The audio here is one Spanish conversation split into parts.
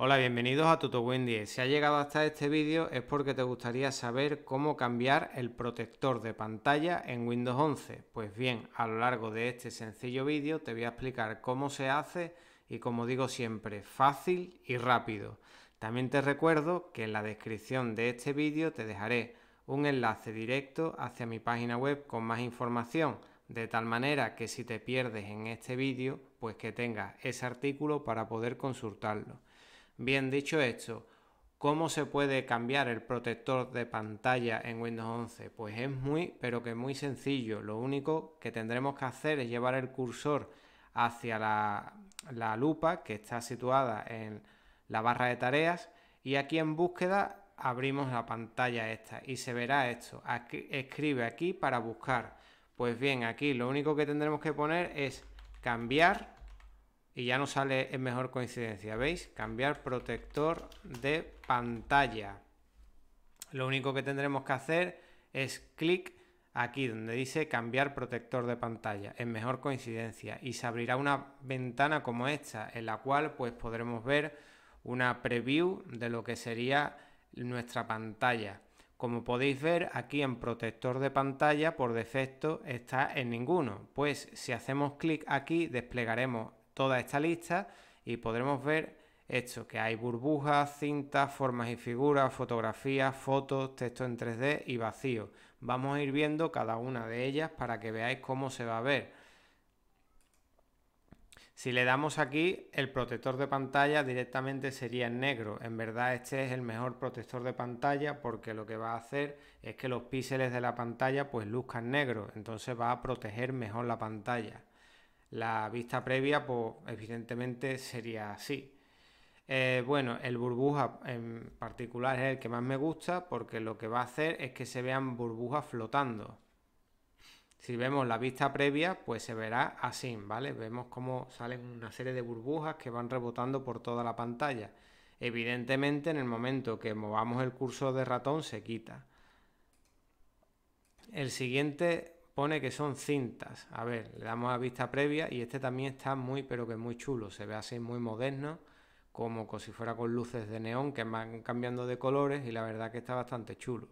Hola, bienvenidos a TutoWin10. Si has llegado hasta este vídeo es porque te gustaría saber cómo cambiar el protector de pantalla en Windows 11. Pues bien, a lo largo de este sencillo vídeo te voy a explicar cómo se hace y, como digo siempre, fácil y rápido. También te recuerdo que en la descripción de este vídeo te dejaré un enlace directo hacia mi página web con más información, de tal manera que si te pierdes en este vídeo, pues que tengas ese artículo para poder consultarlo. Bien, dicho esto, ¿cómo se puede cambiar el protector de pantalla en Windows 11? Pues es muy, pero que muy sencillo. Lo único que tendremos que hacer es llevar el cursor hacia la lupa que está situada en la barra de tareas y aquí en búsqueda abrimos la pantalla esta y se verá esto. Aquí, escribe aquí para buscar. Pues bien, aquí lo único que tendremos que poner es cambiar. Y ya no sale, es mejor coincidencia, ¿veis? Cambiar protector de pantalla. Lo único que tendremos que hacer es clic aquí donde dice cambiar protector de pantalla. Es mejor coincidencia. Y se abrirá una ventana como esta, en la cual pues podremos ver una preview de lo que sería nuestra pantalla. Como podéis ver, aquí en protector de pantalla por defecto está en ninguno. Pues si hacemos clic aquí desplegaremos toda esta lista y podremos ver esto, que hay burbujas, cintas, formas y figuras, fotografías, fotos, texto en 3D y vacío. Vamos a ir viendo cada una de ellas para que veáis cómo se va a ver. Si le damos aquí, el protector de pantalla directamente sería en negro. En verdad este es el mejor protector de pantalla porque lo que va a hacer es que los píxeles de la pantalla pues luzcan negro. Entonces va a proteger mejor la pantalla. La vista previa, pues evidentemente sería así. Bueno, el burbuja en particular es el que más me gusta porque lo que va a hacer es que se vean burbujas flotando. Si vemos la vista previa, pues se verá así, ¿vale? Vemos cómo salen una serie de burbujas que van rebotando por toda la pantalla. Evidentemente, en el momento que movamos el cursor de ratón, se quita. El siguiente pone que son cintas. A ver, le damos a vista previa y este también está muy, pero que muy chulo. Se ve así muy moderno, como si fuera con luces de neón que van cambiando de colores y la verdad que está bastante chulo.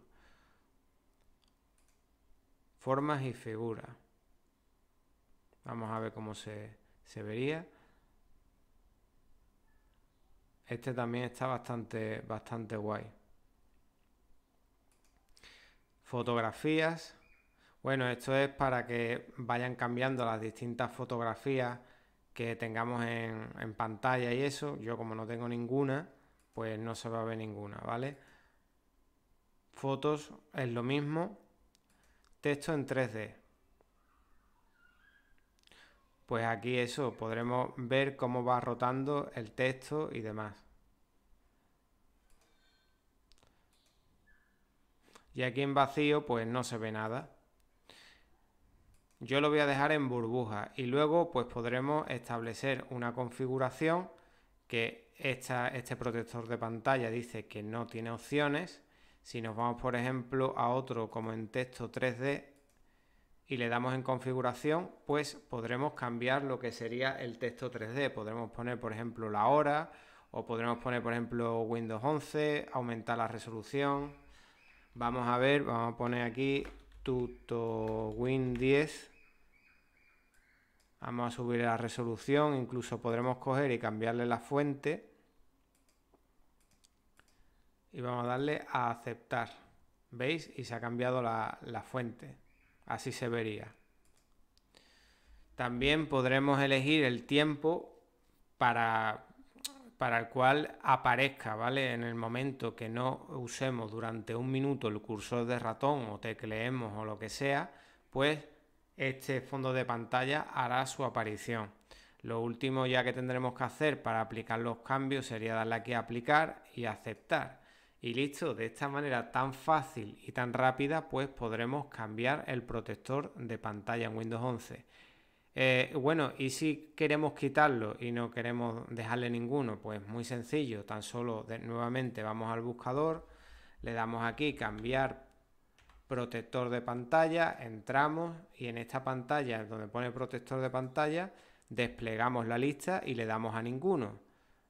Formas y figuras. Vamos a ver cómo se vería. Este también está bastante guay. Fotografías. Bueno, esto es para que vayan cambiando las distintas fotografías que tengamos en pantalla y eso. Yo como no tengo ninguna, pues no se va a ver ninguna, ¿vale? Fotos es lo mismo. Texto en 3D. Pues aquí eso, podremos ver cómo va rotando el texto y demás. Y aquí en vacío, pues no se ve nada. Yo lo voy a dejar en burbuja y luego pues podremos establecer una configuración que este protector de pantalla dice que no tiene opciones. Si nos vamos por ejemplo a otro como en texto 3D y le damos en configuración, pues podremos cambiar lo que sería el texto 3D. Podremos poner por ejemplo la hora o podremos poner por ejemplo Windows 11, aumentar la resolución. Vamos a ver, vamos a poner aquí TutoWin10. Vamos a subir la resolución, incluso podremos coger y cambiarle la fuente y vamos a darle a aceptar. ¿Veis? Y se ha cambiado la fuente, así se vería. También podremos elegir el tiempo para el cual aparezca, ¿vale? En el momento que no usemos durante un minuto el cursor de ratón o tecleemos o lo que sea, pues este fondo de pantalla hará su aparición. Lo último ya que tendremos que hacer para aplicar los cambios sería darle aquí a aplicar y aceptar. Y listo, de esta manera tan fácil y tan rápida, pues podremos cambiar el protector de pantalla en Windows 11. Bueno, y si queremos quitarlo y no queremos dejarle ninguno, pues muy sencillo, tan solo nuevamente vamos al buscador, le damos aquí cambiar protector de pantalla, entramos y en esta pantalla donde pone protector de pantalla desplegamos la lista y le damos a ninguno.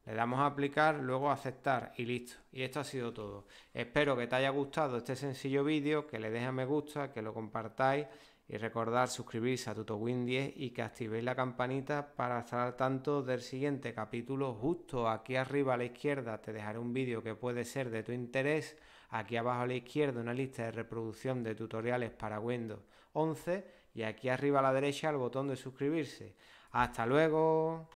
Le damos a aplicar, luego a aceptar y listo. Y esto ha sido todo. Espero que te haya gustado este sencillo vídeo, que le dejes a me gusta, que lo compartáis y recordad suscribirse a TutoWin10 y que activéis la campanita para estar al tanto del siguiente capítulo. Justo aquí arriba a la izquierda te dejaré un vídeo que puede ser de tu interés. Aquí abajo a la izquierda una lista de reproducción de tutoriales para Windows 11 y aquí arriba a la derecha el botón de suscribirse. ¡Hasta luego!